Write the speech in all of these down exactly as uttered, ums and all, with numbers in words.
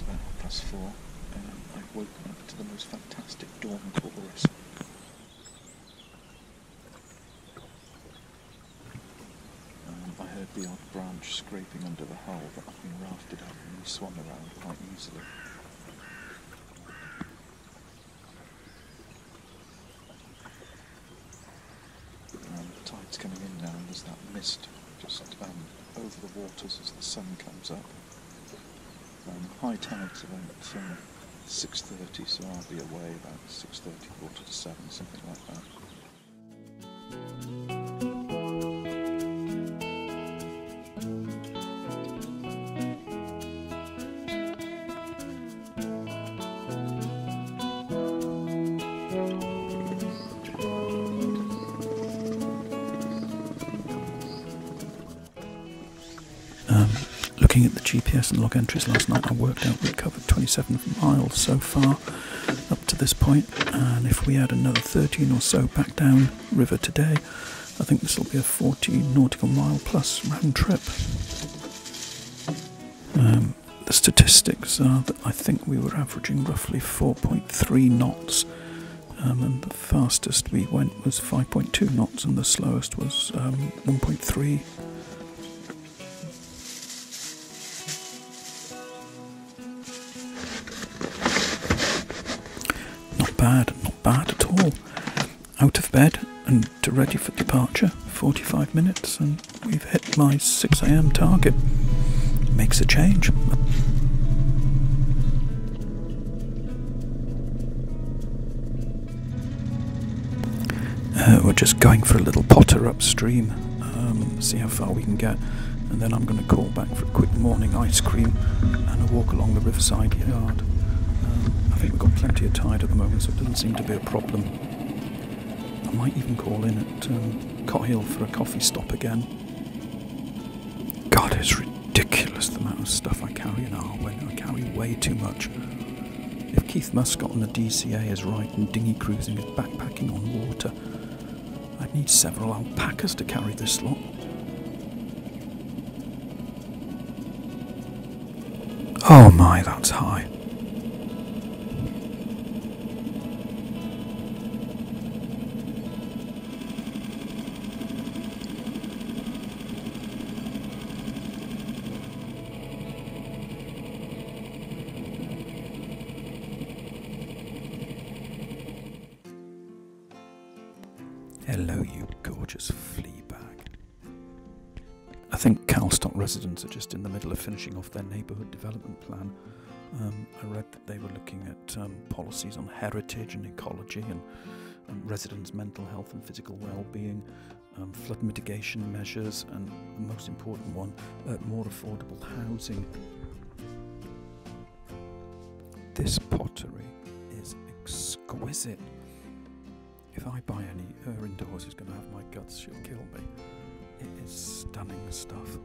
it's about half past four, and I've woken up to the most fantastic dawn chorus. Um, I heard the odd branch scraping under the hull that had been rafted up and we swung around quite easily. Um, the tide's coming in now, and there's that mist just um, over the waters as the sun comes up. Um, high tide's about uh, six thirty, so I'll be away about six thirty, quarter to seven, something like that. Looking at the G P S and log entries last night, I worked out we'd covered twenty-seven miles so far up to this point, and if we add another thirteen or so back down river today, I think this will be a fourteen nautical mile plus round trip. Um, the statistics are that I think we were averaging roughly four point three knots, um, and the fastest we went was five point two knots and the slowest was um, one point three. Bad, not bad at all. Out of bed and to ready for departure, forty-five minutes, and we've hit my six A M target. Makes a change. Uh, we're just going for a little potter upstream, um, see how far we can get, and then I'm going to call back for a quick morning ice cream and a walk along the riverside yard. I think we've got plenty of tide at the moment, so it doesn't seem to be a problem. I might even call in at um, Cothill for a coffee stop again. God, it's ridiculous the amount of stuff I carry in our way. I carry way too much. If Keith Muscott on the D C A is right and dinghy cruising is backpacking on water, I'd need several alpacas to carry this lot. Oh my, that's high. Hello, you gorgeous flea bag. I think Calstock residents are just in the middle of finishing off their neighbourhood development plan. Um, I read that they were looking at um, policies on heritage and ecology and, and residents' mental health and physical well-being, um, flood mitigation measures, and the most important one, uh, more affordable housing. This pottery is exquisite. If I buy any, her indoors is going to have my guts, she'll kill me. It is stunning stuff.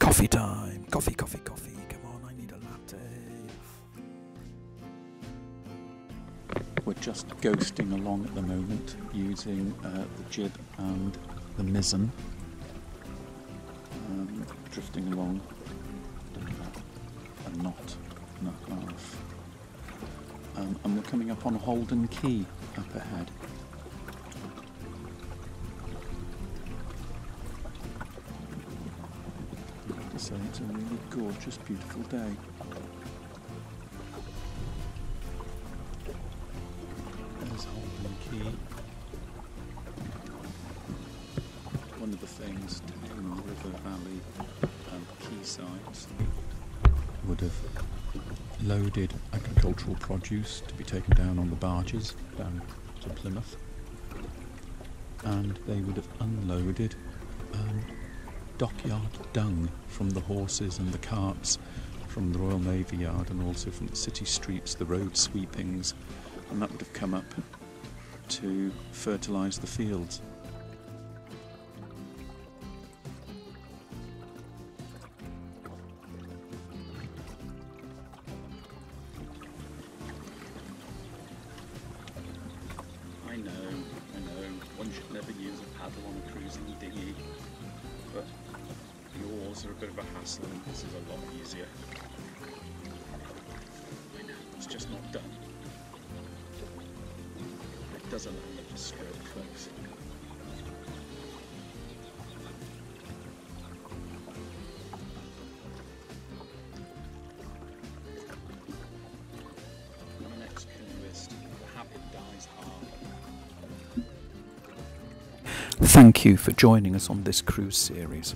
Coffee time! Coffee, coffee, coffee! Come on, I need a latte! We're just ghosting along at the moment, using uh, the jib and the mizzen. Um, drifting along a knot. Um, and we're coming up on Holden Quay up ahead. I have to say, it's a really gorgeous, beautiful day. There's Holden Quay. One of the things in the River Valley um, quaysides would have loaded agricultural produce to be taken down on the barges down to Plymouth, and they would have unloaded um, dockyard dung from the horses and the carts from the Royal Navy Yard, and also from the city streets, the road sweepings, and that would have come up to fertilise the fields. I know, I know, one should never use a paddle on a cruising dinghy. are a bit of a hassle and this is a lot easier. I know, it's just not done. It does allow them to screw it close. Thank you for joining us on this cruise series.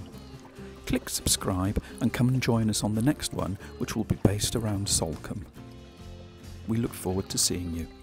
Click subscribe and come and join us on the next one, which will be based around Solcombe. We look forward to seeing you.